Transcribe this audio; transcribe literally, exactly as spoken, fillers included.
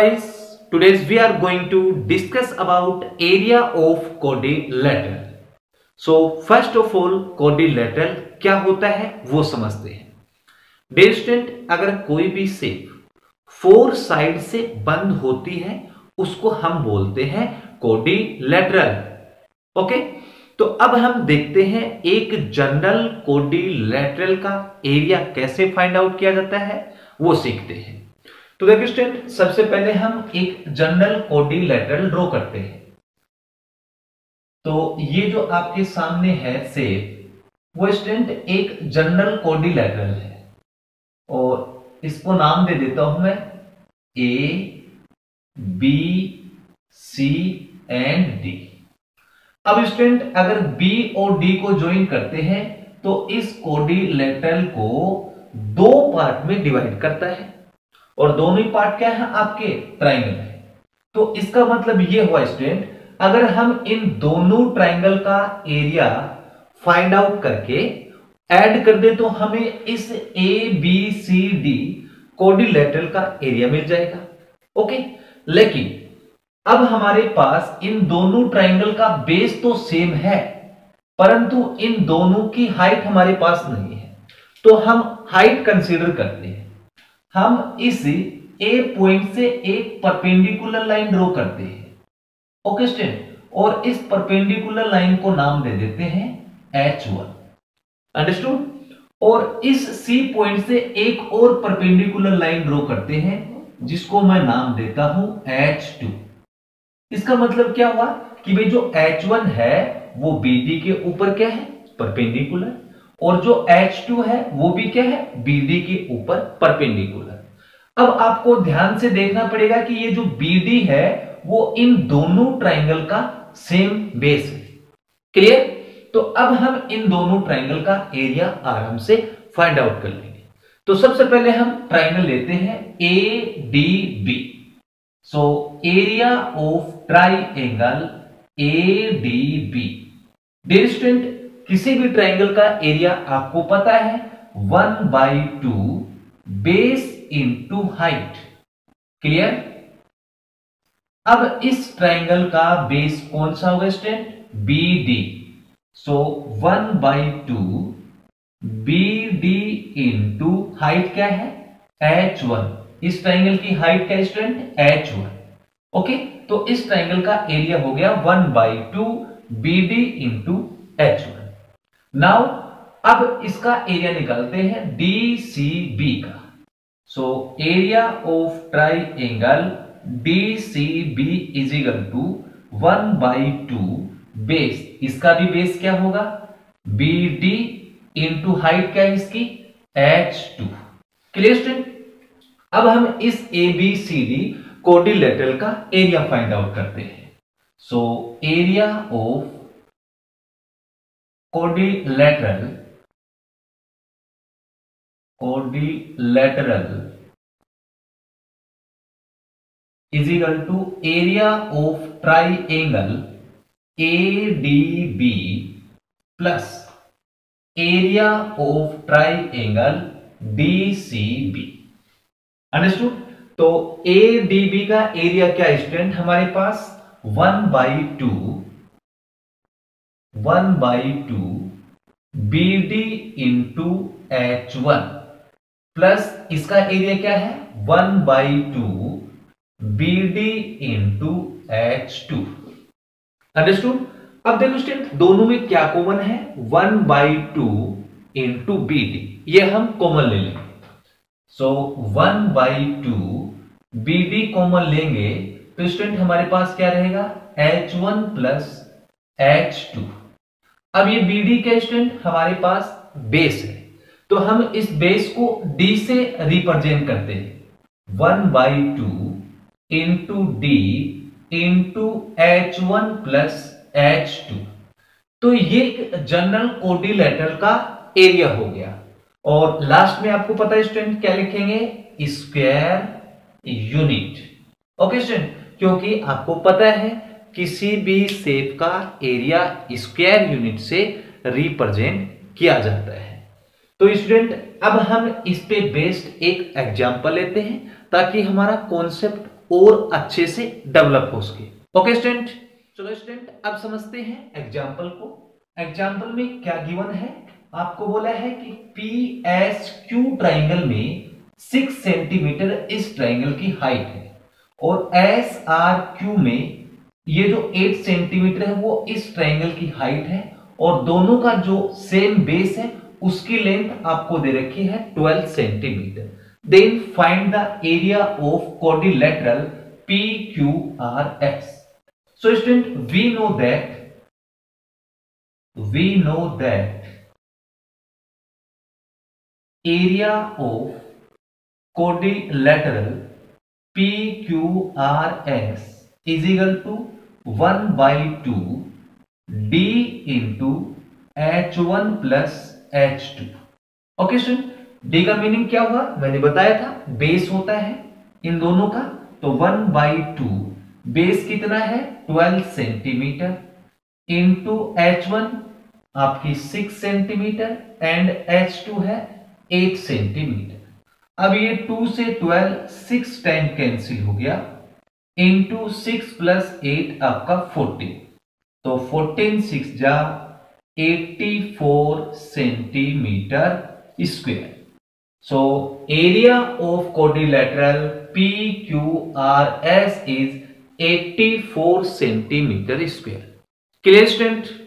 Otherwise, today we are going to discuss about area of quadrilateral. So first of all, quadrilateral क्या होता है वो समझते हैं. बेस स्टूडेंट, अगर कोई भी शेप फोर साइड से बंद होती है उसको हम बोलते हैं क्वाड्रिलेटरल. ओके, तो अब हम देखते हैं एक जनरल क्वाड्रिलेटरल का एरिया कैसे फाइंड आउट किया जाता है वो सीखते हैं. तो देखिए स्टूडेंट, सबसे पहले हम एक जनरल क्वाड्रिलेटरल ड्रॉ करते हैं. तो ये जो आपके सामने है शेप वो स्टूडेंट एक जनरल क्वाड्रिलेटरल है और इसको नाम दे देता हूं मैं A B C and D. अब स्टूडेंट अगर बी और डी को ज्वाइन करते हैं तो इस क्वाड्रिलेटरल को दो पार्ट में डिवाइड करता है और दोनों पार्ट क्या है आपके ट्राइंगल है. तो इसका मतलब ये हुआ स्टूडेंट, अगर हम इन दोनों ट्राइंगल का एरिया फाइंड आउट करके ऐड कर दे तो हमें इस A B C D quadrilateral का एरिया मिल जाएगा. ओके, लेकिन अब हमारे पास इन दोनों ट्राइंगल का बेस तो सेम है परंतु इन दोनों की हाइट हमारे पास नहीं है. तो हम हाइट कंसीडर करते हैं. हम इस ए पॉइंट से एक परपेंडिकुलर लाइन ड्रॉ करते हैं. ओके स्टूडेंट, और इस परपेंडिकुलर लाइन को नाम दे देते हैं एच वन. अंडरस्टूड. और इस C पॉइंट से एक और परपेंडिकुलर लाइन ड्रॉ करते हैं जिसको मैं नाम देता हूं एच टू. इसका मतलब क्या हुआ कि भाई जो एच वन है वो बी डी के ऊपर क्या है परपेंडिकुलर, और जो एच टू है वो भी क्या है बी डी के ऊपर परपेंडिकुलर. अब आपको ध्यान से देखना पड़ेगा कि ये जो बी डी है वो इन दोनों ट्राइंगल का सेम बेस है. क्लियर? तो अब हम इन दोनों ट्राइंगल का एरिया आराम से फाइंड आउट कर लेंगे. तो सबसे पहले हम ट्राइंगल लेते हैं A D B. So area of triangle A D B. Dear student, किसी भी ट्राइंगल का एरिया आपको पता है one by two base into height. Clear? अब इस ट्राइंगल का बेस कौन सा होगा student B D. So one by two B D into height क्या है एच वन. इस ट्राइंगल की हाइट क्या स्टूडेंट एच वन. ओके, तो इस ट्राइंगल का एरिया हो गया one by two B D into H one. Now अब इसका एरिया निकालते हैं डी सी बी का. So area of triangle D C B is equal to one by two base, इसका भी बेस क्या होगा बी डी इंटू हाइट क्या है इसकी एच टू. Clear student? अब हम इस A B C D quadrilateral का एरिया फाइंड आउट करते हैं. So area of quadrilateral quadrilateral is equal to area of triangle A D B plus area of triangle D C B. Understood? तो A D B का area क्या student हमारे पास one by two one by two B D into H one plus इसका area क्या है one by two B D into H two. Understood? अब देखो स्टूडेंट दोनों में क्या कॉमन है one by two into B D. ये हम कॉमन ले लेंगे. So one by two B D common लेंगे तो स्टूडेंट हमारे पास क्या रहेगा H one plus H two. अब ये बी डी का स्टूडेंट हमारे पास बेस है तो हम इस बेस को डी से रिप्रेजेंट करते हैं. One by two into D into H one plus H two. तो ये एक जनरल क्वाड्रिलेटरल का एरिया हो गया. और लास्ट में आपको पता है स्टूडेंट क्या लिखेंगे स्क्वायर यूनिट. ओके स्टूडेंट, क्योंकि आपको पता है किसी भी शेप का एरिया स्क्वायर यूनिट से रिप्रेजेंट किया जाता है. तो स्टूडेंट अब हम इस पे बेस्ड एक एग्जाम्पल लेते हैं ताकि हमारा कॉन्सेप्ट और अच्छे से डेवलप हो सके। ओके स्टूडेंट, चलो स्टूडेंट अब समझते हैं एग्जाम्पल को। एग्जाम्पल में क्या गिवन है, आपको बोला है कि पी एस क्यू ट्राइंगल में सिक्स सेंटीमीटर इस ट्राइंगल की हाइट है और एस आर क्यू में ये जो एट सेंटीमीटर है वो इस ट्राइंगल की हाइट है और दोनों का जो सेम बेस है उसकी लेंथ आपको दे रखी है twelve centimetre. Then find the area of quadrilateral P Q R S. So student we know that we know that area of quadrilateral P Q R S is equal to one by two D into H one plus H two. Okay student, D का meaning क्या हुआ, मैंने बताया था base होता है इन दोनों का, तो वन बाई टू बेस कितना है twelve centimetre into H one आपकी six centimetre and H two है एट सेंटीमीटर। अब ये टू से ट्वेल्व सिक्स टाइम कैंसिल हो गया इंटू सिक्स प्लस एट आपका फोर्टीन, तो फोर्टीन सिक्स जा eighty four centimetre square. So area of quadrilateral P Q R S is eighty-four centimeter square. Clear, student?